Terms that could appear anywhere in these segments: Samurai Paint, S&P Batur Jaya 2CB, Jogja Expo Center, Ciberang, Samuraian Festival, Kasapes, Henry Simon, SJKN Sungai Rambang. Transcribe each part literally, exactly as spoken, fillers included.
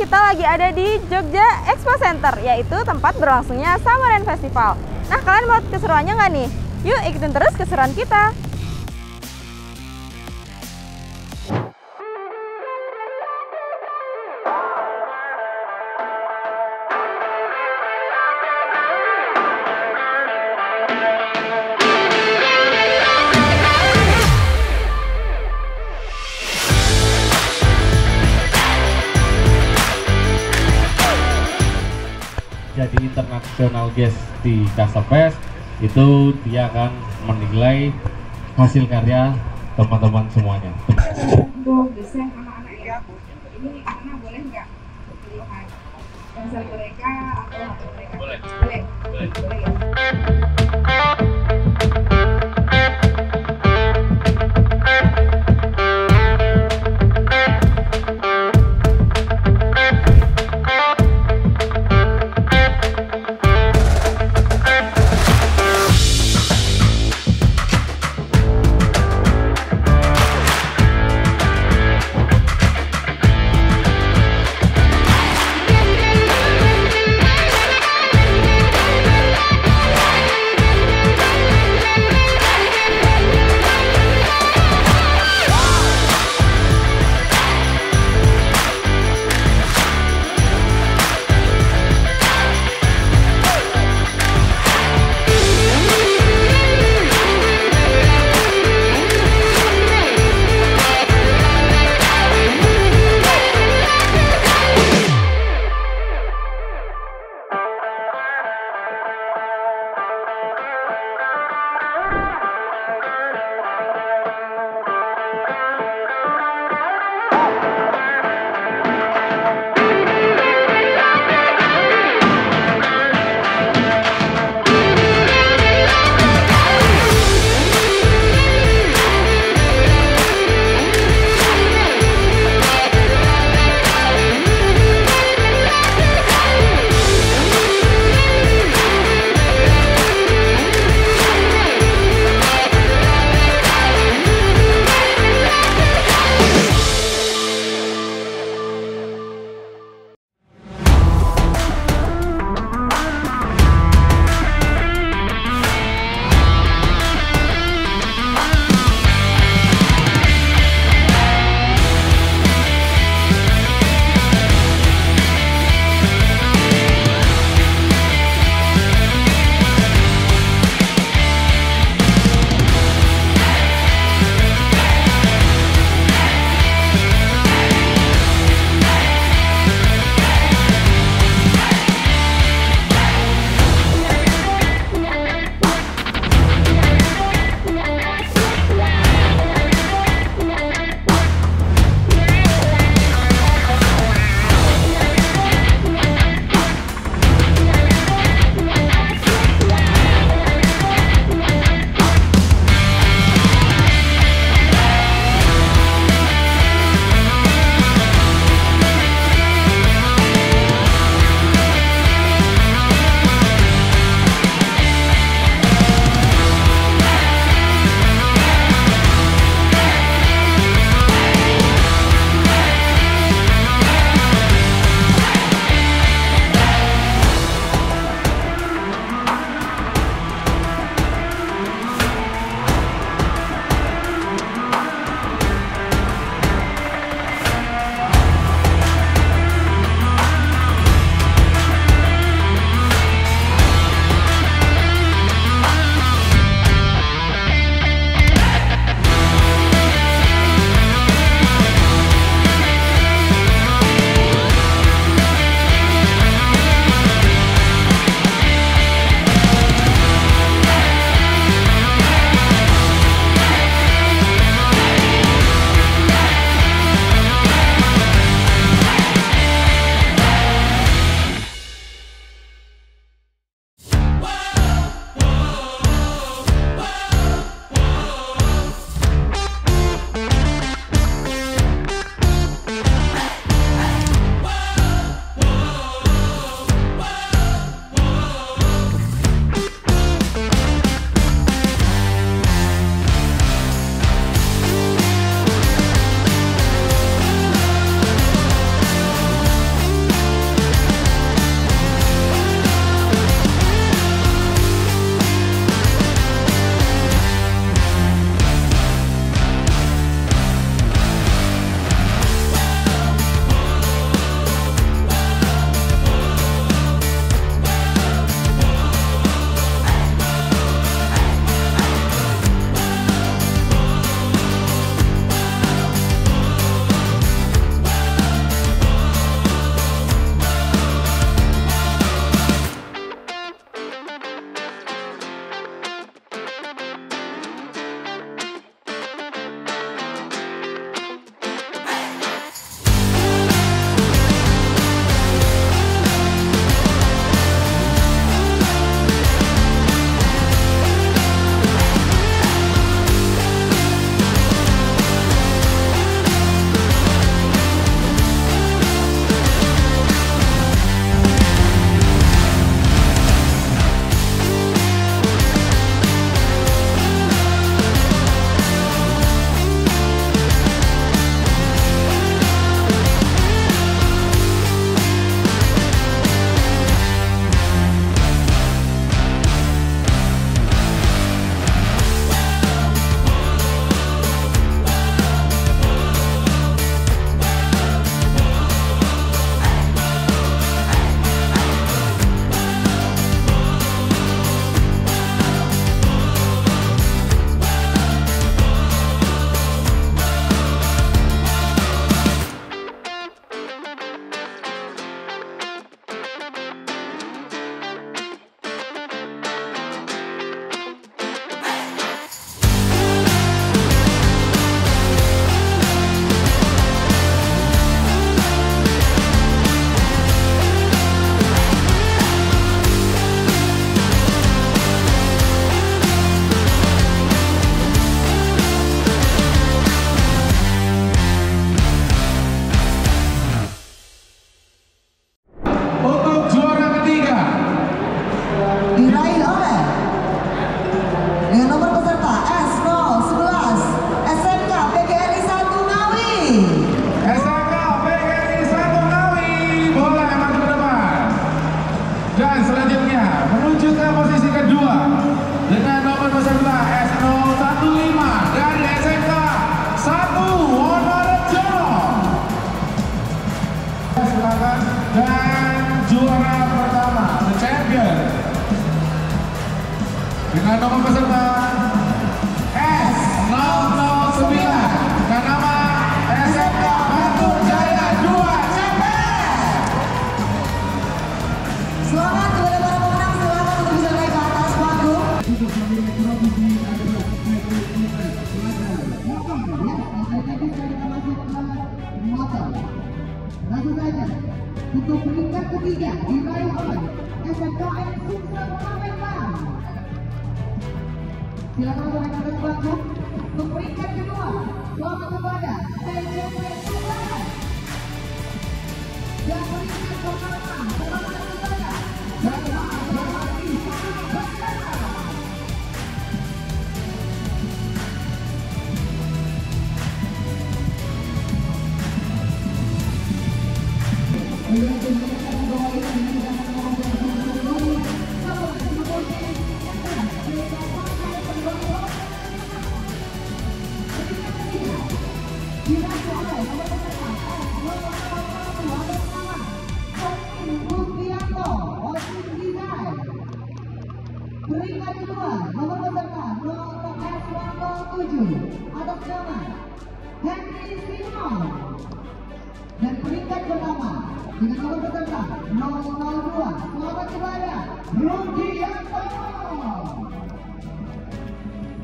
kita lagi ada di Jogja Expo Center, yaitu tempat berlangsungnya Samuraian Festival. Nah, kalian mau keseruannya nggak nih? Yuk ikutin terus keseruan kita! Jadi international guest di Kasapes itu dia akan menilai hasil karya teman-teman semuanya. Desain anak-anak ya, ini anak-anak boleh nggak pilihan pensil mereka atau mereka boleh boleh boleh, boleh ya. dengan nomor peserta S nol nol sembilan dengan nama S and P Batur Jaya dua C B. Selamat kepada para pemenang, selamat untuk bisa naik ke atas panggung. Lagu saja untuk peringkat ketiga diraih oleh S J K N Sungai Rambang. Silakan untuk rekan-rekan pelaku. Untuk peringkat kedua, selamat kepada S J K N Sungai Rambang. Dan peringkat pertama, selamat kepada Jogja Expo Center. Peringkat kedua, nomor peserta nol nol S satu nol tujuh atas nama Henry Simon. Dan peringkat pertama dengan nomor peserta nol nol dua, selamat kepada Bruniapoyo.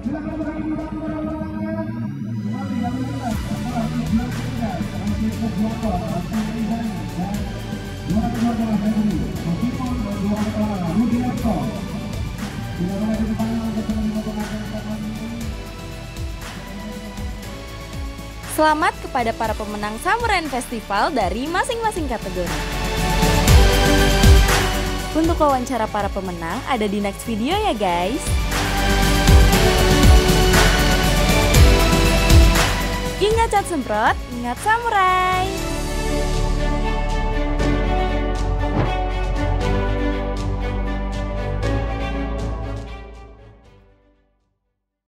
Silakan berani berangkat. Selamat Bila mana di depan, selamat kepada para pemenang Samuraian Festival dari masing-masing kategori. Untuk wawancara para pemenang ada di next video ya guys. Ingat cat semprot, ingat samurai.